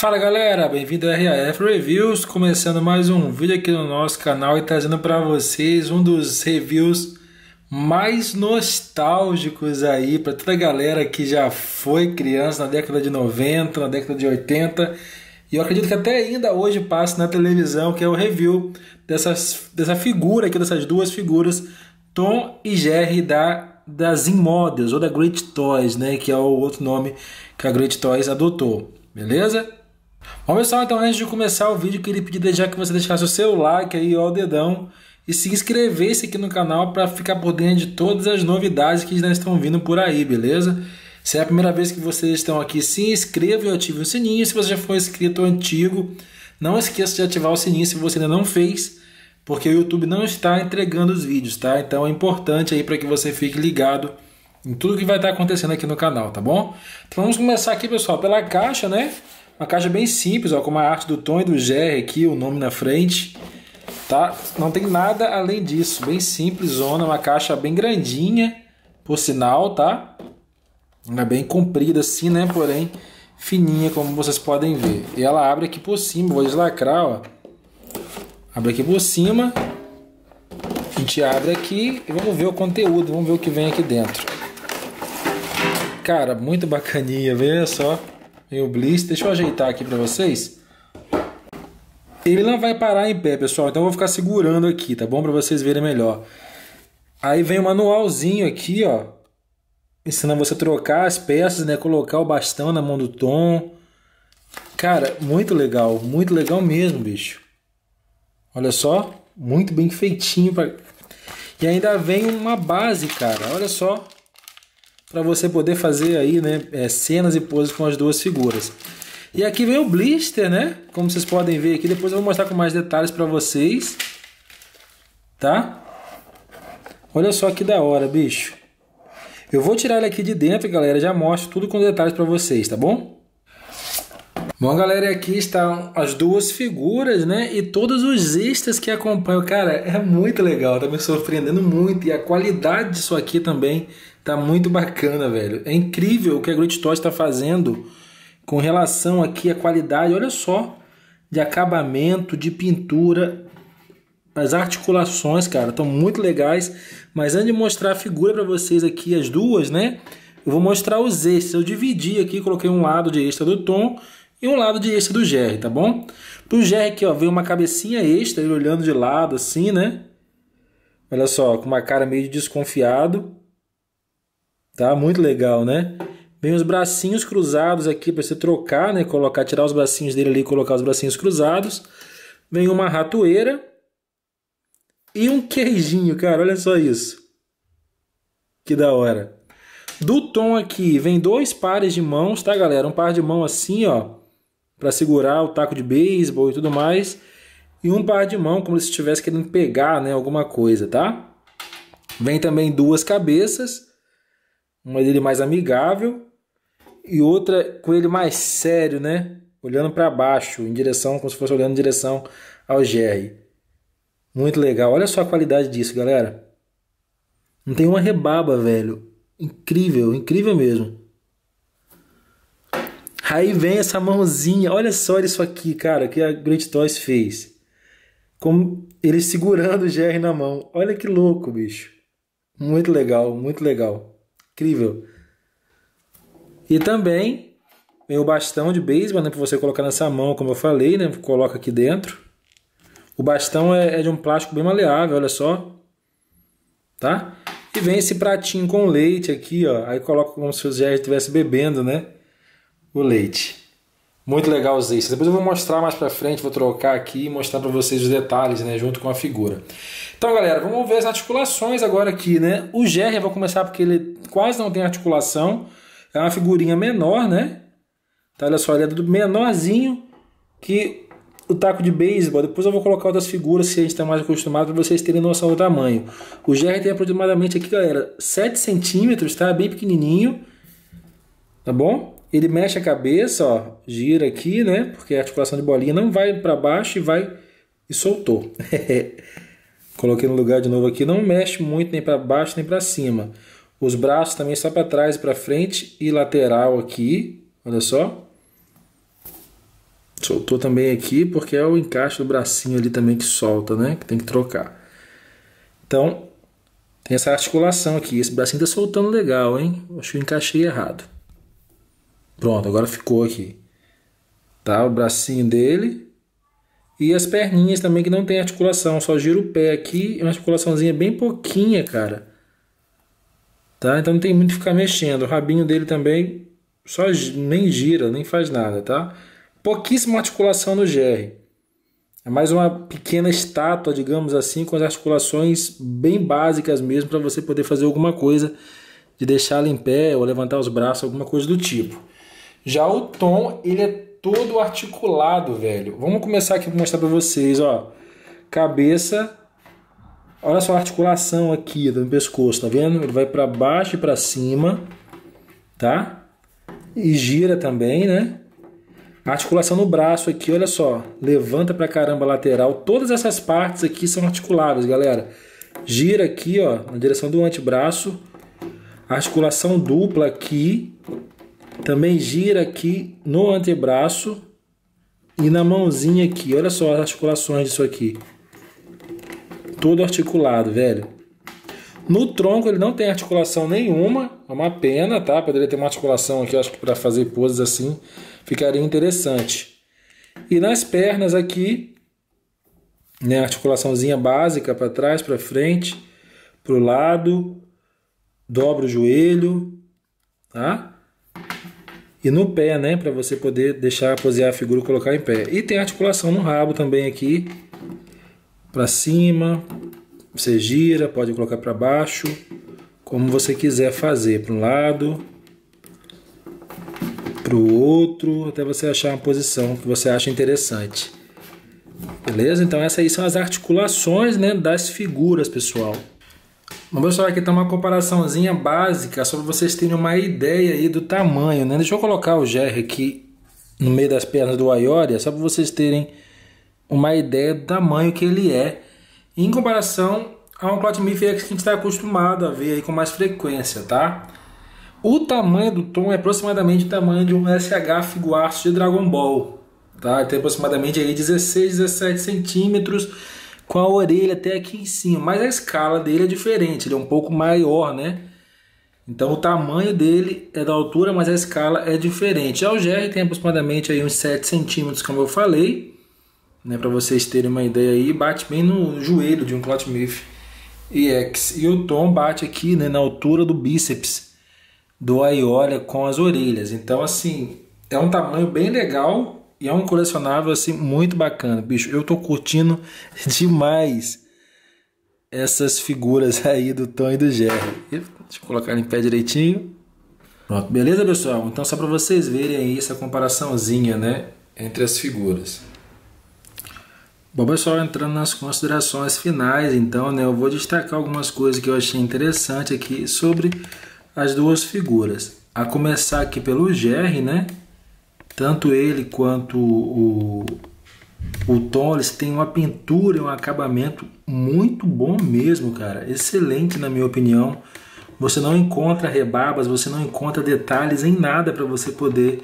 Fala galera, bem-vindo ao RAF Reviews, começando mais um vídeo aqui no nosso canal e trazendo para vocês um dos reviews mais nostálgicos aí para toda a galera que já foi criança na década de 90, na década de 80 e eu acredito que até ainda hoje passa na televisão, que é o review dessa figura aqui, dessas duas figuras, Tom e Jerry das Immodels ou da Great Toys, né, que é o outro nome que a Great Toys adotou, beleza? Bom pessoal, então antes de começar o vídeo, eu queria pedir já que você deixasse o seu like aí, ó, o dedão, e se inscrevesse aqui no canal para ficar por dentro de todas as novidades que já estão vindo por aí, beleza? Se é a primeira vez que vocês estão aqui, se inscreva e ative o sininho. Se você já for inscrito antigo, não esqueça de ativar o sininho se você ainda não fez, porque o YouTube não está entregando os vídeos, tá? Então é importante aí para que você fique ligado em tudo que vai estar acontecendo aqui no canal, tá bom? Então vamos começar aqui, pessoal, pela caixa, né? Uma caixa bem simples, ó, com uma arte do Tom e do Jerry aqui, o nome na frente, tá? Não tem nada além disso, bem simples, zona, uma caixa bem grandinha, por sinal, tá? É bem comprida assim, né? Porém fininha, como vocês podem ver. E ela abre aqui por cima, vou deslacrar, ó. Abre aqui por cima, a gente abre aqui e vamos ver o conteúdo, vamos ver o que vem aqui dentro. Cara, muito bacaninha, veja só. Meio blister, deixa eu ajeitar aqui pra vocês. Ele não vai parar em pé, pessoal, então eu vou ficar segurando aqui, tá bom? Pra vocês verem melhor. Aí vem o manualzinho aqui, ó. Ensinando você a trocar as peças, né? Colocar o bastão na mão do Tom. Cara, muito legal mesmo, bicho. Olha só, muito bem feitinho. E ainda vem uma base, cara, olha só, para você poder fazer aí, né, cenas e poses com as duas figuras. E aqui vem o blister, né? Como vocês podem ver aqui, depois eu vou mostrar com mais detalhes para vocês, tá? Olha só que da hora, bicho. Eu vou tirar ele aqui de dentro, galera, já mostro tudo com detalhes para vocês, tá bom? Bom, galera, aqui estão as duas figuras, né? E todos os extras que acompanham. Cara, é muito legal, tá me surpreendendo muito. E a qualidade disso aqui também tá muito bacana, velho. É incrível o que a Great Toys está fazendo com relação aqui à qualidade. Olha só, de acabamento, de pintura. As articulações, cara, estão muito legais. Mas antes de mostrar a figura para vocês aqui, as duas, né? Eu vou mostrar os extras. Eu dividi aqui, coloquei um lado de extra do Tom e um lado de extra do Jerry, tá bom? Pro Jerry aqui, ó, veio uma cabecinha extra, ele olhando de lado assim, né? Olha só, com uma cara meio de desconfiado. Tá? Muito legal, né? Vem os bracinhos cruzados aqui pra você trocar, né? Colocar, tirar os bracinhos dele ali e colocar os bracinhos cruzados. Vem uma ratoeira. E um queijinho, cara, olha só isso. Que da hora. Do Tom aqui, vem dois pares de mãos, tá, galera? Um par de mão assim, ó, para segurar o taco de beisebol e tudo mais, e um par de mão como se estivesse querendo pegar, né, alguma coisa, tá? Vem também duas cabeças, uma dele mais amigável e outra com ele mais sério, né, olhando para baixo, em direção, como se fosse olhando em direção ao Jerry. Muito legal, olha só a qualidade disso, galera. Não tem uma rebaba, velho. Incrível, incrível mesmo. Aí vem essa mãozinha, olha só isso aqui, cara, que a Great Toys fez. Como ele segurando o Jerry na mão. Olha que louco, bicho. Muito legal, muito legal. Incrível. E também vem o bastão de beisebol, né, para você colocar nessa mão, como eu falei, né? Coloca aqui dentro. O bastão é de um plástico bem maleável, olha só. Tá? E vem esse pratinho com leite aqui, ó. Aí coloca como se o Jerry estivesse bebendo, né? O leite. Muito legal os extras. Depois eu vou mostrar mais pra frente, vou trocar aqui e mostrar pra vocês os detalhes, né? Junto com a figura. Então, galera, vamos ver as articulações agora aqui, né? O Jerry, eu vou começar porque ele quase não tem articulação. É uma figurinha menor, né? Tá, olha só, ele é do menorzinho que o taco de beisebol. Depois eu vou colocar outras figuras se a gente está mais acostumado, para vocês terem noção do tamanho. O Jerry tem aproximadamente aqui, galera, 7 centímetros, tá? Bem pequenininho, tá bom? Ele mexe a cabeça, ó, gira aqui, né? Porque a articulação de bolinha não vai para baixo e vai e soltou. Coloquei no lugar de novo aqui, não mexe muito nem para baixo nem para cima. Os braços também só para trás e para frente e lateral aqui, olha só. Soltou também aqui porque é o encaixe do bracinho ali também que solta, né? Que tem que trocar. Então, tem essa articulação aqui. Esse bracinho tá soltando legal, hein? Acho que eu encaixei errado. Pronto, agora ficou aqui. Tá? O bracinho dele. E as perninhas também que não tem articulação. Só gira o pé aqui. É uma articulaçãozinha bem pouquinha, cara. Tá? Então não tem muito que ficar mexendo. O rabinho dele também só nem gira, nem faz nada, tá? Pouquíssima articulação no Jerry. É mais uma pequena estátua, digamos assim, com as articulações bem básicas mesmo, para você poder fazer alguma coisa de deixar ela em pé ou levantar os braços, alguma coisa do tipo. Já o Tom, ele é todo articulado, velho. Vamos começar aqui para mostrar para vocês, ó. Cabeça, olha só a articulação aqui do pescoço, tá vendo? Ele vai para baixo e para cima, tá? E gira também, né? A articulação no braço aqui, olha só, levanta pra caramba a lateral. Todas essas partes aqui são articuladas, galera. Gira aqui, ó, na direção do antebraço. A articulação dupla aqui. Também gira aqui no antebraço. E na mãozinha aqui, olha só as articulações disso aqui. Todo articulado, velho. No tronco ele não tem articulação nenhuma, é uma pena, tá? Poderia ter uma articulação aqui, eu acho que para fazer poses assim ficaria interessante. E nas pernas aqui, né, articulaçãozinha básica para trás, para frente, pro lado, dobra o joelho, tá? E no pé, né, para você poder deixar posear a figura e colocar em pé. E tem articulação no rabo também aqui, para cima. Você gira, pode colocar para baixo, como você quiser fazer, para um lado, para o outro, até você achar uma posição que você acha interessante. Beleza? Então essas aí são as articulações, né, das figuras, pessoal. Vamos mostrar aqui, tá, uma comparaçãozinha básica, só para vocês terem uma ideia aí do tamanho, né? Deixa eu colocar o Jerry aqui no meio das pernas do Aioria, só para vocês terem uma ideia do tamanho que ele é. Em comparação a um Clotmiff EX que a gente está acostumado a ver aí com mais frequência, tá? O tamanho do Tom é aproximadamente o tamanho de um SH Figuarts de Dragon Ball, tá? Tem aproximadamente aí 16, 17 centímetros com a orelha até aqui em cima, mas a escala dele é diferente, ele é um pouco maior, né? Então o tamanho dele é da altura, mas a escala é diferente. Já o Jerry tem aproximadamente aí uns 7 centímetros, como eu falei. Né, para vocês terem uma ideia aí, bate bem no joelho de um Clotmiff EX. E o Tom bate aqui, né, na altura do bíceps do Aioria com as orelhas. Então, assim, é um tamanho bem legal e é um colecionável assim muito bacana, bicho. Eu tô curtindo demais essas figuras aí do Tom e do Jerry. Deixa eu colocar em pé direitinho. Pronto, beleza, pessoal? Então, só para vocês verem aí essa comparaçãozinha, né, entre as figuras. Bom, pessoal, entrando nas considerações finais, então, né, eu vou destacar algumas coisas que eu achei interessante aqui sobre as duas figuras. A começar aqui pelo Jerry, né? Tanto ele quanto o Tom, eles têm uma pintura e um acabamento muito bom mesmo, cara. Excelente, na minha opinião. Você não encontra rebarbas, você não encontra detalhes em nada para você poder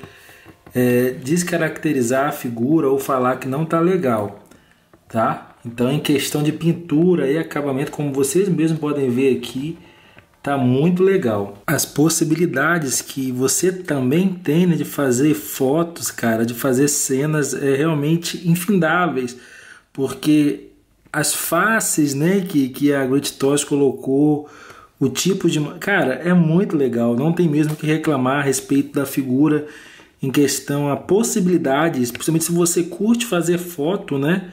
descaracterizar a figura ou falar que não tá legal. Tá? Então, em questão de pintura e acabamento, como vocês mesmos podem ver aqui, tá muito legal. As possibilidades que você também tem, né, de fazer fotos, cara, de fazer cenas realmente infindáveis, porque as faces, né, que a Great Toys colocou, o tipo de... Cara, é muito legal, não tem mesmo que reclamar a respeito da figura em questão a possibilidades, principalmente se você curte fazer foto, né?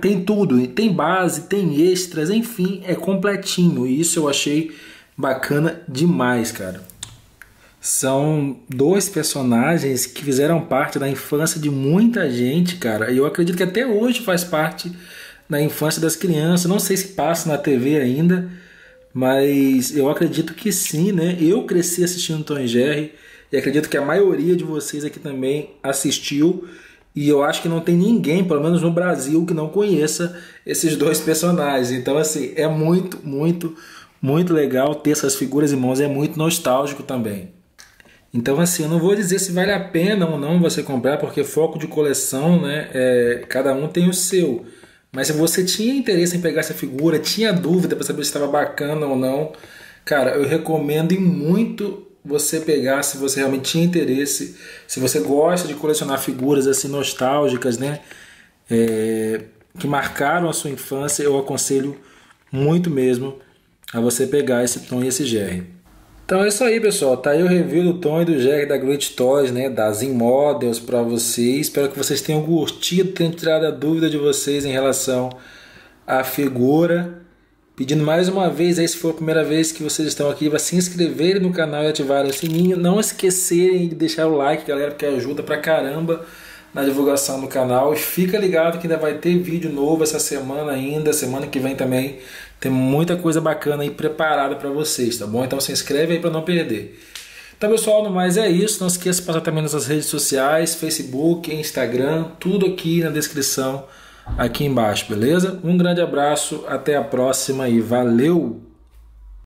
Tem tudo, tem base, tem extras, enfim, é completinho. E isso eu achei bacana demais, cara. São dois personagens que fizeram parte da infância de muita gente, cara. E eu acredito que até hoje faz parte da infância das crianças. Não sei se passa na TV ainda, mas eu acredito que sim, né? Eu cresci assistindo Tom e Jerry e acredito que a maioria de vocês aqui também assistiu. E eu acho que não tem ninguém, pelo menos no Brasil, que não conheça esses dois personagens. Então, assim, é muito, muito, muito legal ter essas figuras em mãos. É muito nostálgico também. Então, assim, eu não vou dizer se vale a pena ou não você comprar, porque foco de coleção, né, cada um tem o seu. Mas se você tinha interesse em pegar essa figura, tinha dúvida para saber se estava bacana ou não, cara, eu recomendo muito você pegar se você realmente tinha interesse, se você gosta de colecionar figuras assim nostálgicas, né, que marcaram a sua infância, eu aconselho muito mesmo a você pegar esse Tom e esse Jerry. Então é isso aí, pessoal, tá aí o review do Tom e do Jerry da Great Toys, né, das Immodels para vocês. Espero que vocês tenham curtido, tenham tirado a dúvida de vocês em relação à figura. Pedindo mais uma vez, se for a primeira vez que vocês estão aqui, para se inscreverem no canal e ativarem o sininho. Não esquecerem de deixar o like, galera, porque ajuda pra caramba na divulgação do canal. E fica ligado que ainda vai ter vídeo novo essa semana ainda, semana que vem também. Tem muita coisa bacana aí preparada para vocês, tá bom? Então se inscreve aí para não perder. Então, pessoal, no mais é isso. Não esqueça de passar também nas redes sociais, Facebook, Instagram, tudo aqui na descrição, aqui embaixo, beleza? Um grande abraço, até a próxima e valeu!